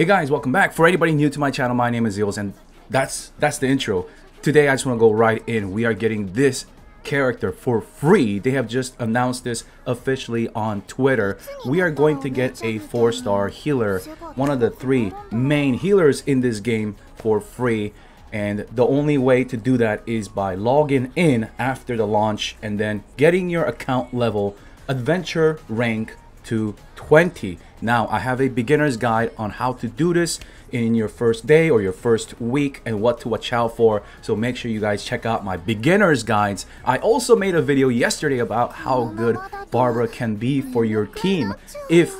Hey guys, welcome back. For anybody new to my channel, my name is Eels, and that's the intro. Today I just want to go right in. We are getting this character for free. They have just announced this officially on Twitter. We are going to get a 4-star healer, one of the 3 main healers in this game for free. And the only way to do that is by logging in after the launch and then getting your account level, adventure rank to 20. Now I have a beginner's guide on how to do this in your first day or your first week and what to watch out for, so make sure you guys check out my beginner's guides. I also made a video yesterday about how good Barbara can be for your team. If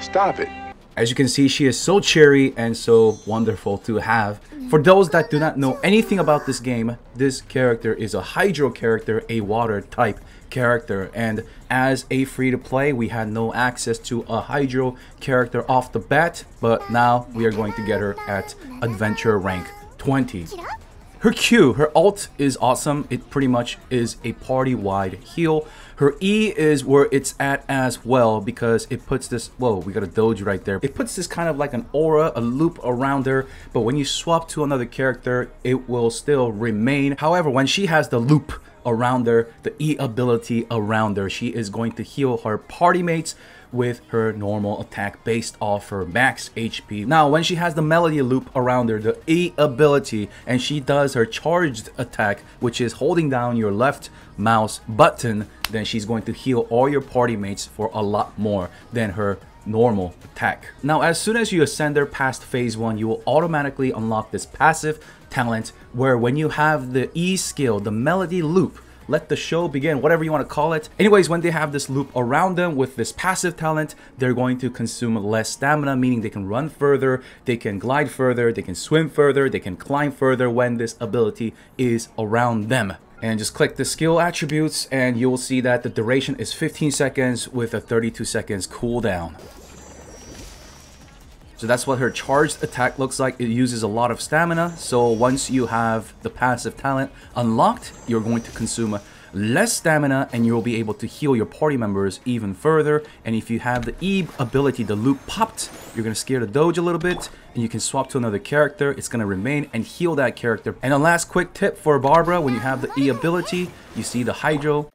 stop it. As you can see, she is so cheery and so wonderful to have. For those that do not know anything about this game, this character is a Hydro character, a water type character, and as a free-to-play, we had no access to a Hydro character off the bat, but now we are going to get her at adventure rank 20. Her Q, her alt is awesome. It pretty much is a party-wide heal. Her E is where it's at as well, because it puts this, whoa, we got a doge right there. It puts this kind of like an aura, a loop around her, but when you swap to another character, it will still remain. However, when she has the loop around her, the E ability around her, she is going to heal her party mates with her normal attack based off her max HP. Now, when she has the melody loop around her, the E ability, and she does her charged attack, which is holding down your left mouse button, then she's going to heal all your party mates for a lot more than her normal attack. Now, as soon as you ascend her past phase 1, you will automatically unlock this passive talent where when you have the E skill, the melody loop, let the show begin, whatever you want to call it. Anyways, when they have this loop around them with this passive talent, they're going to consume less stamina, meaning they can run further, they can glide further, they can swim further, they can climb further when this ability is around them. And just click the skill attributes and you'll see that the duration is 15 seconds with a 32 seconds cooldown. So that's what her charged attack looks like. It uses a lot of stamina, so once you have the passive talent unlocked, you're going to consume less stamina and you'll be able to heal your party members even further. And if you have the E ability, the loop popped, you're gonna scare the doge a little bit and you can swap to another character. It's gonna remain and heal that character. And a last quick tip for Barbara: when you have the E ability, you see the Hydro.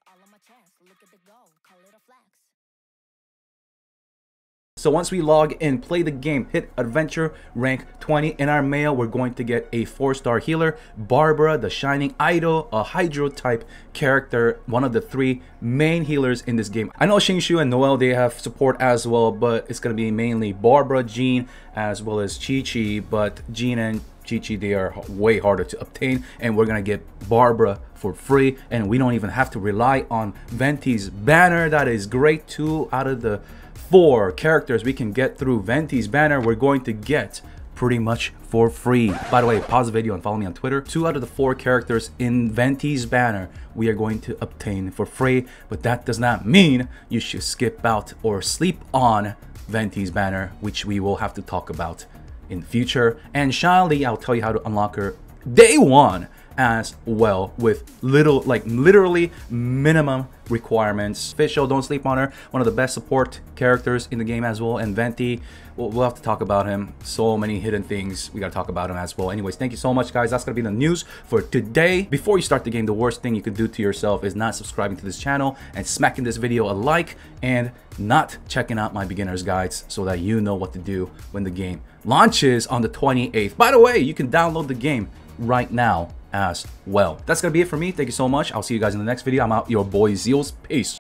So once we log in, play the game, hit adventure rank 20, in our mail we're going to get a 4-star healer, Barbara, the shining idol, a Hydro type character, one of the 3 main healers in this game. I know Xingqiu and Noel, they have support as well, but it's going to be mainly Barbara, Jean, as well as Chi-Chi, but Jean and Chi-Chi, they are way harder to obtain, and we're gonna get Barbara for free, and we don't even have to rely on Venti's banner. That is great. 2 out of the 4 characters we can get through Venti's banner, we're going to get pretty much for free. By the way, pause the video and follow me on Twitter. 2 out of the 4 characters in Venti's banner we are going to obtain for free, but that does not mean you should skip out or sleep on Venti's banner, which we will have to talk about in the future. And Shali, I'll tell you how to unlock her day 1 as well, with little, like literally minimum requirements. Fischl, don't sleep on her, one of the best support characters in the game as well. And Venti, we'll have to talk about him. So many hidden things we gotta talk about him as well. Anyways, thank you so much guys, that's gonna be the news for today. Before you start the game, the worst thing you can do to yourself is not subscribing to this channel and smacking this video a like and not checking out my beginner's guides, so that you know what to do when the game launches on the 28th. By the way, you can download the game right now as well. That's gonna be it for me. Thank you so much. I'll see you guys in the next video. I'm out. Your boy Zeals. Peace.